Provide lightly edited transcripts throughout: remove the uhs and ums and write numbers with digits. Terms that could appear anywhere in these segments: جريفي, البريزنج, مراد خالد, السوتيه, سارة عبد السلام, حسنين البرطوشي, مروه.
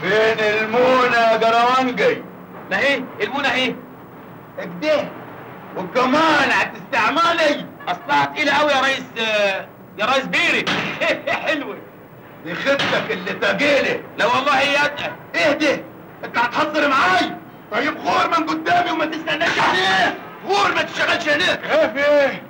فين المونة يا جراونجي؟ ما هي المونة اهي اكده والكمان هتستعملي اصلها تقيلة قوي يا ريس بيري. حلوة دي خطتك اللي تجيلي. لا والله هي اتقل. اهدي انت هتهزر معايا. طيب غور من قدامي وما تستناش هنا. غور ما تشتغلش هناك. ايه في ايه؟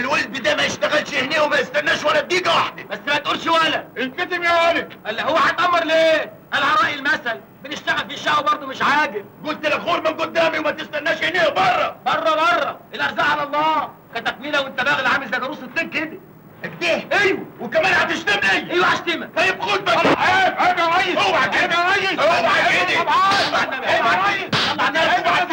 الولد ده ما يشتغلش هنا وما يستناش ولا بدقيقة واحدة. بس ما تقولش ولا. الكتم يا ولد. قال هو هتأمر ليه؟ قال على رأي المثل بنشتغل في الشقة وبرضه مش عاجب. قلت لك غور من قدامي وما تستناش هنا بره. بره بره. الأرزاق على الله. كتكميلة والتباغ اللي عامل زي جاروس الطين كده. اكده؟ ايوه وكمان هتشتمني. ايوه هشتمك. طيب خد بقى. عيب عيب يا ريس. اوعى كده. عيب يا ريس. اوعى كده. عيب يا ريس. عيب يا ريس.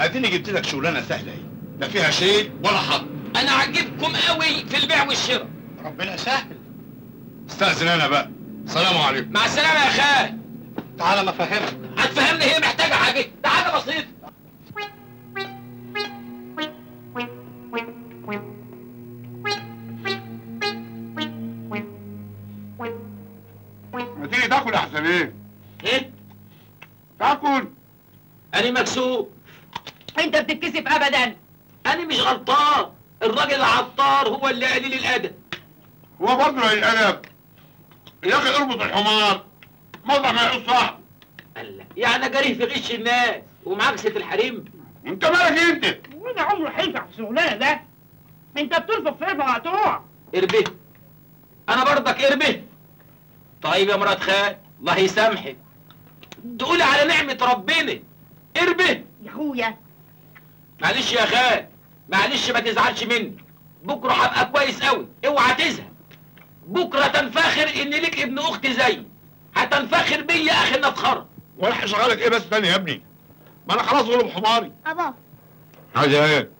اديني جبت لك شغلانه سهله اهي، لا فيها شيء ولا حظ. انا عاجبكم قوي في البيع والشراء. ربنا سهل. استاذن انا بقى. السلام عليكم. مع السلامه يا خال. تعالى ما افهمك. هتفهمني هي محتاجه حاجه؟ ده حاجه بسيطه. ما تيجي تاكل يا حسنين. ايه؟ تاكل. انا مكسوف. انت بتتكسف ابدا. انا مش غلطان. الراجل العطار هو اللي قليل الادب. هو برضه قليل الادب يا اخي. اربط الحمار موضع ما يقص صاحبه. يعني جريه في غش الناس ومعاكسه الحريم. انت مالك انت؟ وانا عمري حيفع في الشغلانه ده. انت بترفض فيها مقطوع. اربيه. انا برضك اربيه. طيب يا مراد خال الله يسامحك. تقولي على نعمه ربنا اربيه يا اخويا. معلش يا خال معلش ما تزعلش مني. بكره هبقى كويس قوي. اوعى تزهق. بكره تنفخر ان ليك ابن اخت زيي. هتنفخر بيا اخي نفخره. ولا شغالك ايه بس تاني يا ابني؟ ما انا خلاص غلب حماري. ابا عايز ايه؟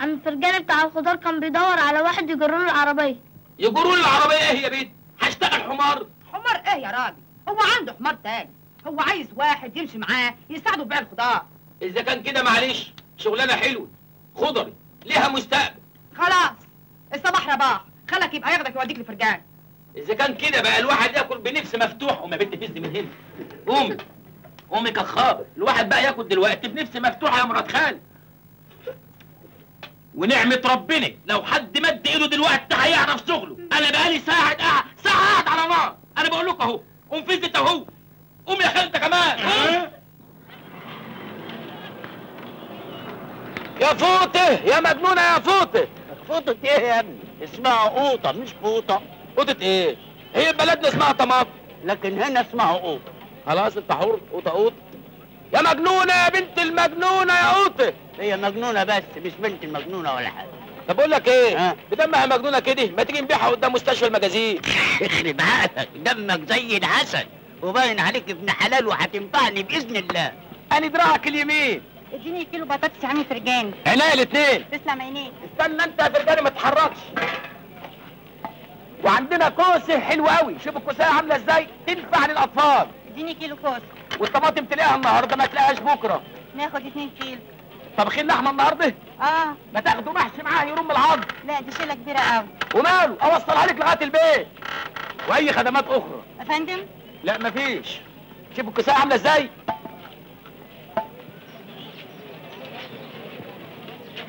عم الفرجاني بتاع الخضار كان بيدور على واحد يجرله العربيه. يجرله العربيه ايه يا بنت؟ هشتغل حمار؟ حمار ايه يا راجل؟ هو عنده حمار تاني. هو عايز واحد يمشي معاه يساعده في بيع الخضار. اذا كان كده معلش شغلانه حلوه خضري ليها مستقبل. خلاص الصباح رباح. خلك يبقى ياخدك يوديك لفرجان. اذا كان كده بقى الواحد ياكل بنفس مفتوح. وما بنت فز من هنا. قومي قومي كخابر. الواحد بقى ياكل دلوقتي بنفس مفتوحه يا مراد خالد. ونعمه ربنا لو حد مد ايده دلوقتي هيعرف شغله. انا بقالي ساعه قاعد على نار. انا بقول لكم اهو. قوم فز انت اهو. قوم يا خالد كمان. يا فوطه يا مجنونه يا فوطه. فوطه ايه يا ابني؟ اسمها قوطه مش فوطه. قوطه ايه؟ هي بلدنا اسمها طماطم لكن هنا اسمها قوطه. خلاص انت حر. قوطه قوطه يا مجنونه يا بنت المجنونه يا قوطه. هي مجنونه بس مش بنت المجنونه ولا حاجه. طب اقول لك ايه؟ بدمها مجنونه كده ما تيجي نبيعها قدام مستشفى المجازين. اخرب عقلك. دمك زي العسل وباين عليك ابن حلال وهتنفعني باذن الله. انا دراعك اليمين. اديني كيلو بطاطس يا عم فرجاني. عينيا الاثنين. تسلم عينيك. استنى انت يا فرجاني ما تتحركش. وعندنا كوسه حلوه قوي. شوف الكوسه عامله ازاي تنفع للاطفال. اديني كيلو كوسه. والطماطم تلاقيها النهارده ما تلاقيهاش بكره. ناخد 2 كيلو. طبخين لحمه النهارده؟ اه. ما تاخدوا محشي معاها يروم العظم. لا دي شيله كبيره قوي. وماله اوصلها لك لغايه البيت. واي خدمات اخرى. يا فندم؟ لا مفيش. شوف الكوسه عامله ازاي.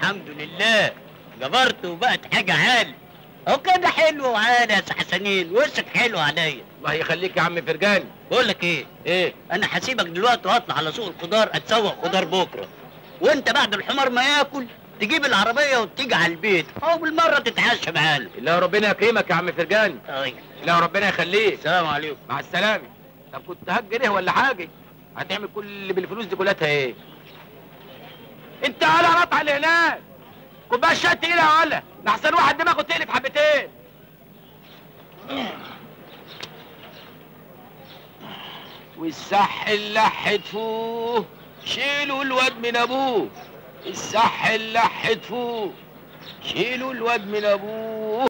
الحمد لله جبرت وبقت حاجه عالي. هو كده حلو وعالي يا حسنين. وشك حلو عليا. الله يخليك يا عم فرجاني. بقول لك ايه؟ ايه؟ انا هسيبك دلوقتي واطلع على سوق الخضار اتسوق خضار بكره. وانت بعد الحمار ما ياكل تجيب العربيه وتيجي على البيت او بالمره تتعشى معانا. الله ربنا يكرمك يا عم فرجاني. الله ربنا يخليك. السلام عليكم. مع السلامه. طب كنت هتجري ولا حاجه؟ هتعمل كل اللي بالفلوس دي كلها ايه؟ انت ولا قطع اللي هناك كوبايه الشاي تقيله ولا ده احسن واحد دماغه تقلب حبتين. والصح اللح تفوه شيلوا الواد من ابوه. الصح اللح تفوه شيلوا الواد من ابوه.